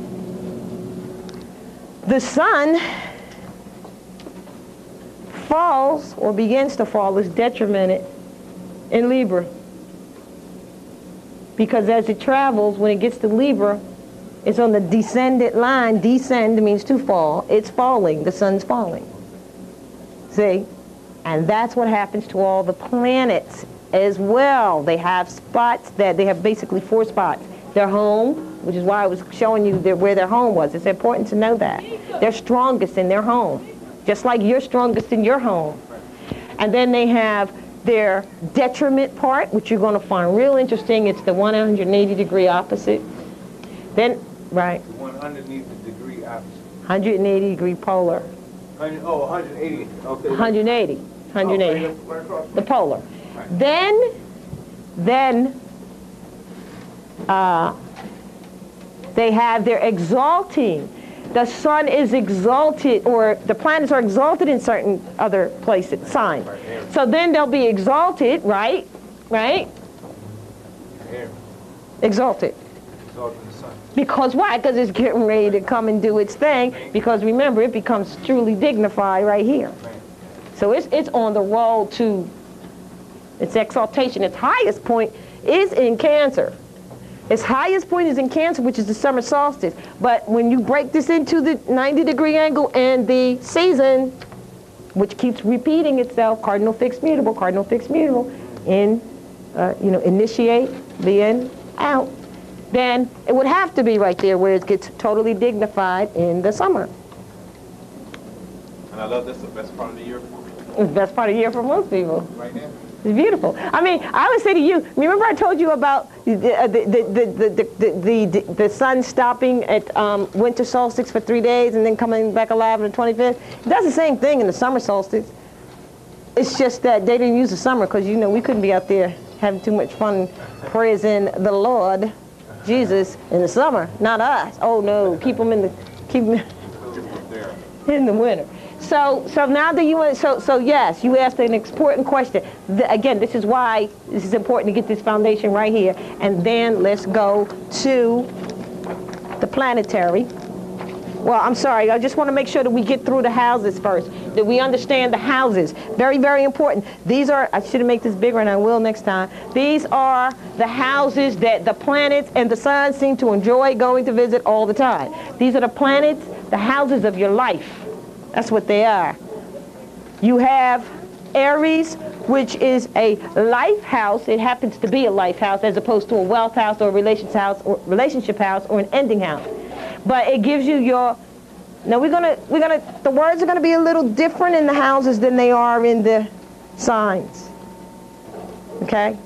The sun falls, or begins to fall, is detrimented in Libra. Because as it travels, when it gets to Libra, it's on the descendant line. Descend means to fall. It's falling. The sun's falling. See? And that's what happens to all the planets as well. They have spots that they have, basically four spots. Their home, which is why I was showing you where their home was. It's important to know that. They're strongest in their home, just like you're strongest in your home. And then they have their detriment part, which you're going to find real interesting. It's the 180-degree opposite. Then, right. The one underneath the degree opposite. 180-degree polar. 180. Okay. 180. 180. Okay, right across. The polar. Right. Then they have their exalting. The sun is exalted, or the planets are exalted in certain other places, signs. Right. So then they'll be exalted, right? Right? Right. Exalted. Exalted the sun. Because why? Because it's getting ready to come and do its thing. Because remember, it becomes truly dignified right here. Right. So it's on the road to its exaltation. Its highest point is in Cancer. Its highest point is in Cancer, which is the summer solstice. But when you break this into the 90-degree angle and the season, which keeps repeating itself, cardinal fixed mutable, in, initiate, the in, out, then it would have to be right there where it gets totally dignified in the summer. And I love this, the best part of the year for me. It's the best part of the year for most people. Right now. It's beautiful. I mean, I would say to you, remember I told you about the sun stopping at winter solstice for 3 days and then coming back alive on the 25th? It does the same thing in the summer solstice. It's just that they didn't use the summer because, you know, we couldn't be out there having too much fun praising the Lord Jesus in the summer. Not us. Oh, no. Keep them in the, in the winter. So now that you, so yes, you asked an important question. Again, this is why this is important to get this foundation right here. And then let's go to the planetary. Well, I'm sorry, I just want to make sure that we get through the houses first, that we understand the houses. Very, very important. These are, I should make this bigger and I will next time. These are the houses that the planets and the sun seem to enjoy going to visit all the time. These are the planets, the houses of your life. That's what they are. You have Aries, which is a life house. It happens to be a life house as opposed to a wealth house or a relationship house or an ending house. But it gives you your, now the words are gonna be a little different in the houses than they are in the signs. Okay?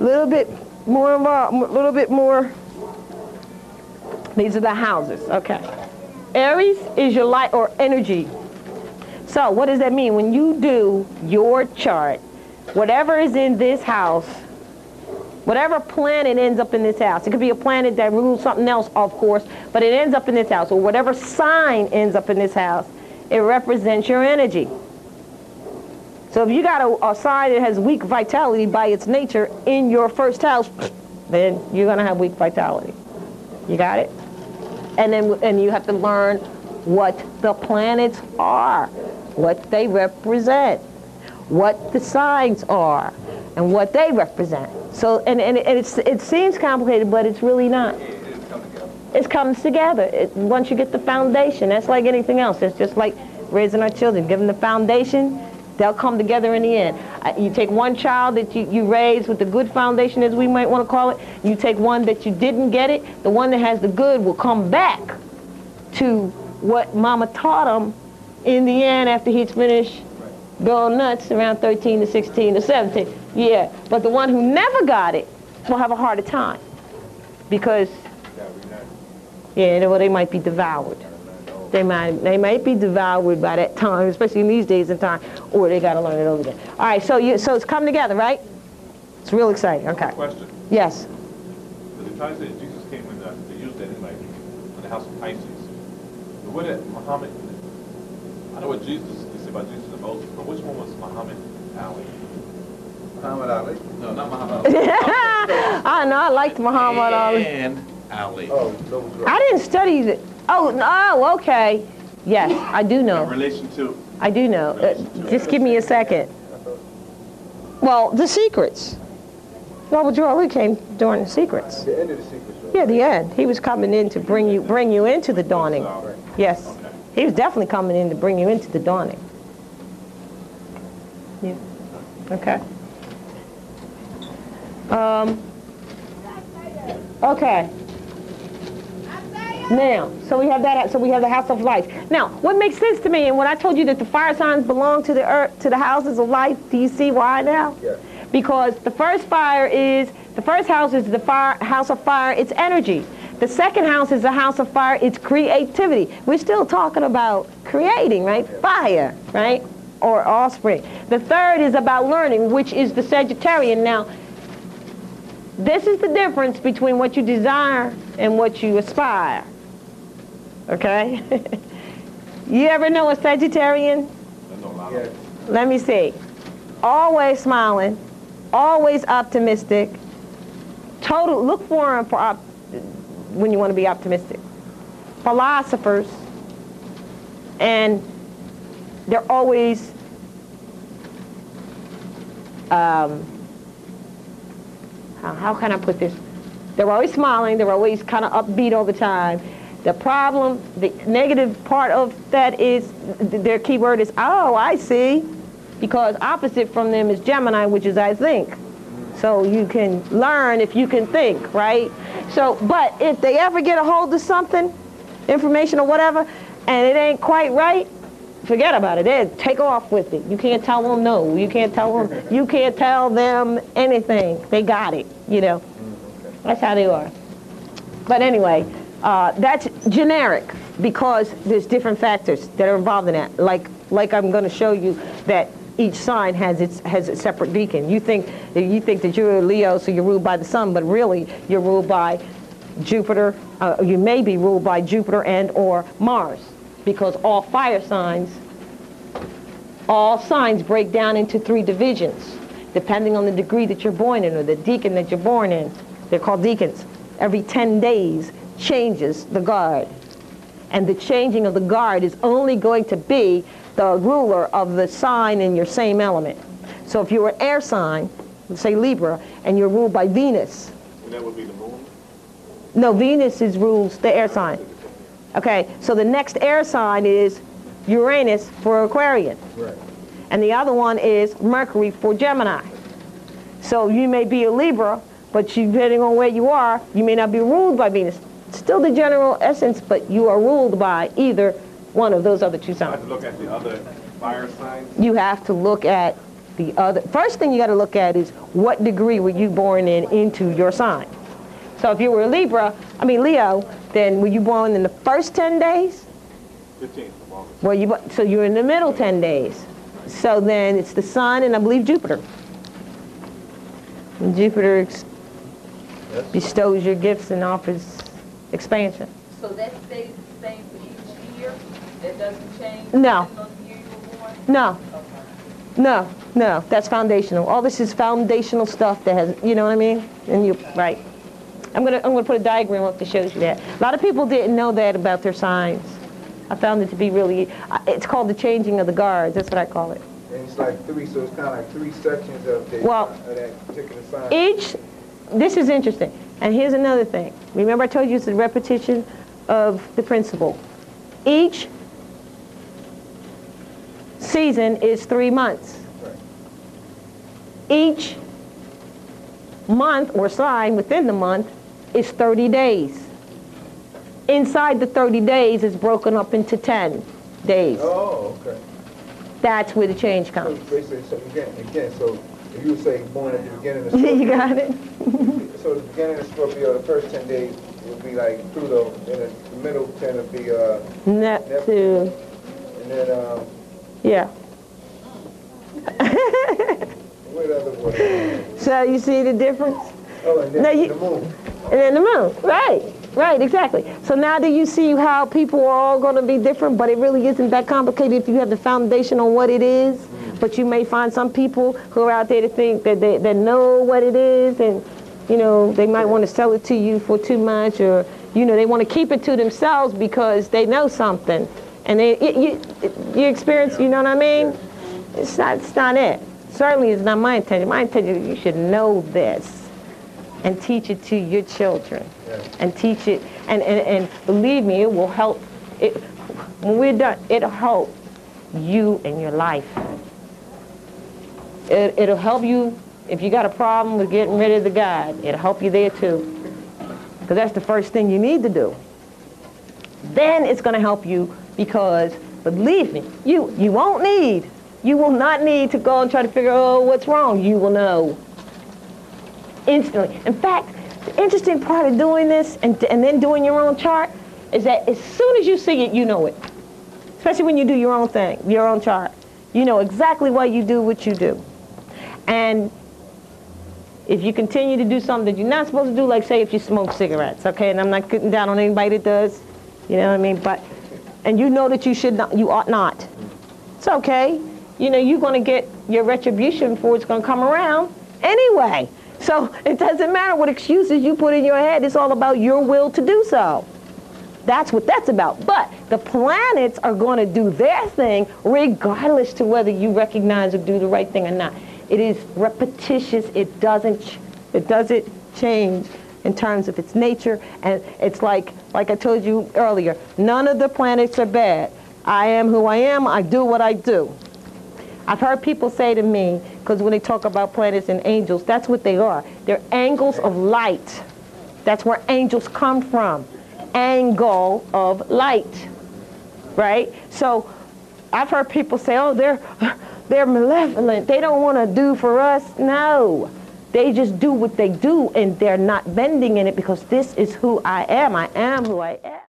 A little bit more. These are the houses, okay. Aries is your light or energy. So what does that mean? When you do your chart, whatever is in this house, whatever planet ends up in this house, it could be a planet that rules something else, of course, but it ends up in this house, or whatever sign ends up in this house, it represents your energy. So if you got a sign that has weak vitality by its nature in your first house, then you're gonna have weak vitality. You got it? And you have to learn what the planets are, what they represent, what the signs are, and what they represent. So, it seems complicated, but it's really not. It comes together. Once you get the foundation, that's like anything else. It's just like raising our children. Give them the foundation, they'll come together in the end. You take one child that you raise with the good foundation, as we might want to call it. You take one that you didn't get it. The one that has the good will come back to what mama taught him in the end after he's finished going nuts around 13 to 16 to 17. Yeah, but the one who never got it will have a harder time because Yeah, well, they might be devoured. They might be devoured by that time, especially in these days and time, or they got to learn it over again. All right, so it's come together, right? It's real exciting. Okay. Question. Yes. The times that Jesus came in, they used that in like in the house of Pisces. But what did Muhammad? I know what Jesus they say about Jesus and Moses, but which one was Muhammad Ali? Muhammad Ali? No, not Muhammad Ali. I know. I liked Muhammad Ali. And Ali. Oh, those were. I didn't study that. Oh, no, okay. Yes, I do know. In relation to? I do know. Just give me a second. Well, the secrets. Robert Jordan came during the secrets. The end of the secrets. Right? Yeah, the end. He was coming in to bring you into the dawning. Yes. Okay. He was definitely coming in to bring you into the dawning. Yeah. Okay. Okay. Now, so we have that. So we have the house of life. Now, what makes sense to me, and when I told you that the fire signs belong to the earth, to the houses of life, do you see why now? Yeah. Because the first fire is the first house is the fire house of fire. It's energy. The second house is the house of fire. It's creativity. We're still talking about creating, right? Fire, right? Or offspring. The third is about learning, which is the Sagittarian. Now, this is the difference between what you desire and what you aspire. Okay? You ever know a Sagittarian? I know a lot of them. Let me see. Always smiling, always optimistic. Total. Look for them when you want to be optimistic. Philosophers, and they're always how can I put this? They're always smiling. They're always kind of upbeat all the time. The problem, the negative part of that is, their key word is, oh, I see. Because opposite from them is Gemini, which is I think. So you can learn if you can think, right? So, but if they ever get a hold of something, information or whatever, and it ain't quite right, forget about it. They take off with it. You can't tell them no. You can't tell them anything. They got it, you know. That's how they are. But anyway, that's generic because there's different factors that are involved in that. Like I'm going to show you that each sign has its separate beacon. You think that you're a Leo, so you're ruled by the sun, but really you're ruled by Jupiter. You may be ruled by Jupiter and or Mars. Because all signs break down into three divisions, depending on the degree that you're born in or the deacon that you're born in. They're called deacons. Every 10 days changes the guard. And the changing of the guard is only going to be the ruler of the sign in your same element. So if you're an air sign, let's say Libra, and you're ruled by Venus. And that would be the moon? No, Venus rules the air sign. Okay, so the next air sign is Uranus for Aquarius. Right. And the other one is Mercury for Gemini. So you may be a Libra, but depending on where you are, you may not be ruled by Venus. Still the general essence, but you are ruled by either one of those other two signs. I have to look at the other fire signs? You have to look at the other. First thing you got to look at is what degree were you born in into your sign. So if you were a Leo, then were you born in the first 10 days? 15th of August. Well, so you're in the middle 10 days. So then it's the sun and I believe Jupiter. And Jupiter bestows your gifts and offers expansion. So that stays the same for each year? That doesn't change? No. No. Okay. No. That's foundational. All this is foundational stuff that has, you know what I mean? And you, right. I'm gonna put a diagram up that shows you that. A lot of people didn't know that about their signs. I found it to be really, it's called the changing of the guards. That's what I call it. And it's like three, so it's kind of like three sections of that particular sign. This is interesting. And here's another thing. Remember I told you it's the repetition of the principle. Each season is 3 months. Right. Each month or sign within the month is 30 days. Inside the 30 days is broken up into 10 days. Oh, okay. That's where the change comes. So basically, so again, so if you say born at the beginning of Scorpio. You got it. So the beginning of Scorpio, the first 10 days, would be like Pluto, and in the middle tend to be Neptune. And then yeah. What other word? So you see the difference? Oh, and then now the moon. And then the moon, right? Right, exactly. So now do you see how people are all going to be different, but it really isn't that complicated if you have the foundation on what it is. Mm-hmm. But you may find some people who are out there to think that they know what it is, and you know they might want to sell it to you for too much, or you know they want to keep it to themselves because they know something, and you experience. You know what I mean? It's not it. Certainly, it's not my intention. My intention is you should know this. And teach it to your children, and teach it, and believe me, it will help. When we're done, it'll help you in your life. It'll help you if you got a problem with getting rid of the God. It'll help you there too, because that's the first thing you need to do. Then it's going to help you because, believe me, you will not need to go and try to figure out what's wrong. You will know. Instantly. In fact, the interesting part of doing this and then doing your own chart is that as soon as you see it, you know it. Especially when you do your own thing, your own chart. You know exactly why you do what you do. And if you continue to do something that you're not supposed to do, like say if you smoke cigarettes, okay, and I'm not getting down on anybody that does, you know what I mean, but, and you know that you should not, you ought not. It's okay. You know, you're going to get your retribution before it's going to come around anyway. So it doesn't matter what excuses you put in your head. It's all about your will to do so. That's what that's about. But the planets are going to do their thing regardless to whether you recognize or do the right thing or not. It is repetitious. It doesn't change in terms of its nature. And it's like I told you earlier, none of the planets are bad. I am who I am. I do what I do. I've heard people say to me, because when they talk about planets and angels, that's what they are. They're angles of light. That's where angels come from. Angle of light, right? So I've heard people say, oh, they're malevolent. They don't want to do for us. No, they just do what they do, and they're not bending in it because this is who I am. I am who I am.